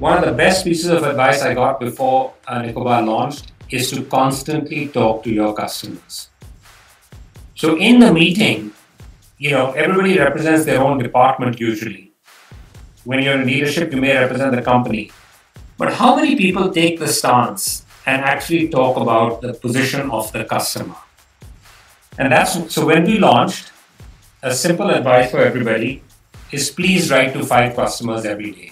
One of the best pieces of advice I got before Nicobar launched is to constantly talk to your customers. So in the meeting, everybody represents their own department usually. When you're in leadership, you may represent the company. But how many people take the stance and actually talk about the position of the customer? And that's, so when we launched, a simple advice for everybody is please write to 5 customers every day.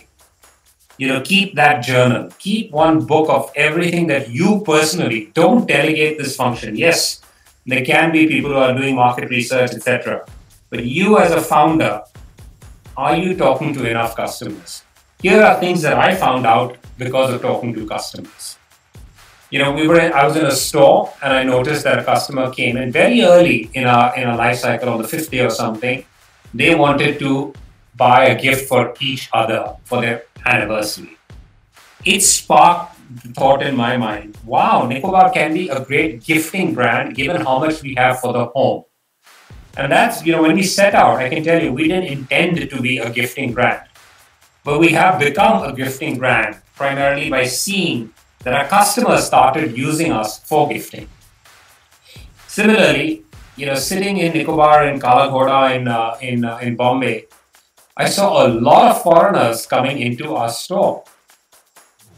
Keep that journal. Keep one book of everything that you personally, don't delegate this function. Yes, there can be people who are doing market research, etc. But you as a founder, are you talking to enough customers? Here are things that I found out because of talking to customers. I was in a store and I noticed that a customer came in very early in our life cycle, on the 5th day or something. They wanted to buy a gift for each other for their anniversary. It sparked the thought in my mind, wow, Nicobar can be a great gifting brand given how much we have for the home. And that's, when we set out, I can tell you, we didn't intend it to be a gifting brand. But we have become a gifting brand primarily by seeing that our customers started using us for gifting. Similarly, sitting in Nicobar in Kala Ghoda in Bombay, I saw a lot of foreigners coming into our store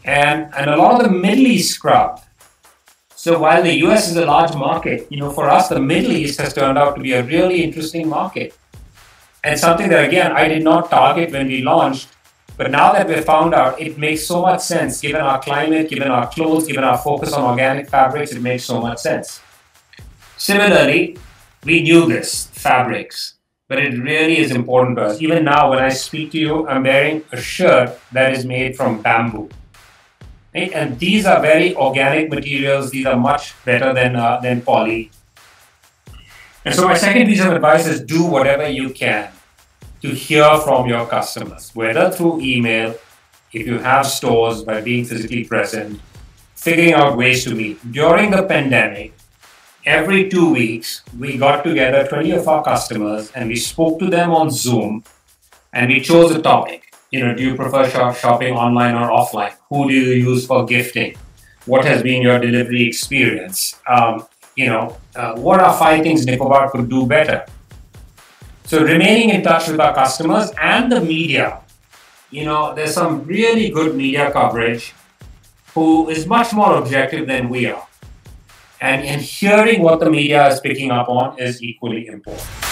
and a lot of the Middle East crowd. So while the US is a large market, for us, the Middle East has turned out to be a really interesting market. And something that, again, I did not target when we launched, but now that we've found out, it makes so much sense given our climate, given our clothes, given our focus on organic fabrics, it makes so much sense. Similarly, we knew this, fabrics, but it really is important to us. Even now, when I speak to you, I'm wearing a shirt that is made from bamboo. Right? And these are very organic materials. These are much better than poly. And so my second piece of advice is do whatever you can to hear from your customers, whether through email, if you have stores, by being physically present, figuring out ways to meet. During the pandemic, every 2 weeks, we got together 20 of our customers and we spoke to them on Zoom and we chose a topic. Do you prefer shopping online or offline? Who do you use for gifting? What has been your delivery experience? What are 5 things Nicobar could do better? So remaining in touch with our customers and the media, there's some really good media coverage who is much more objective than we are. And hearing what the media is picking up on is equally important.